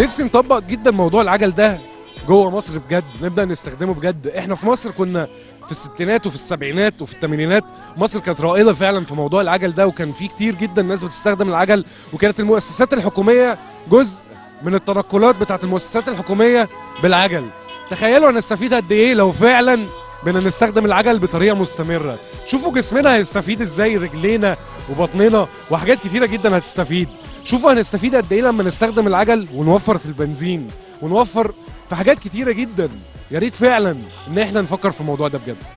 نفسي نطبق جدا موضوع العجل ده جوه مصر بجد، نبدا نستخدمه بجد. احنا في مصر كنا في الستينات وفي السبعينات وفي الثمانينات، مصر كانت رائده فعلا في موضوع العجل ده، وكان في كتير جدا ناس بتستخدم العجل، وكانت المؤسسات الحكوميه جزء من التنقلات بتاعت المؤسسات الحكوميه بالعجل. تخيلوا هنستفيد قد ايه لو فعلا بنا نستخدم العجل بطريقه مستمره. شوفوا جسمنا هيستفيد ازاي، رجلينا وبطننا وحاجات كتيره جدا هتستفيد. شوفوا هنستفيد قد ايه لما نستخدم العجل ونوفر في البنزين ونوفر في حاجات كتيره جدا. يا ريت فعلا ان احنا نفكر في الموضوع ده بجد.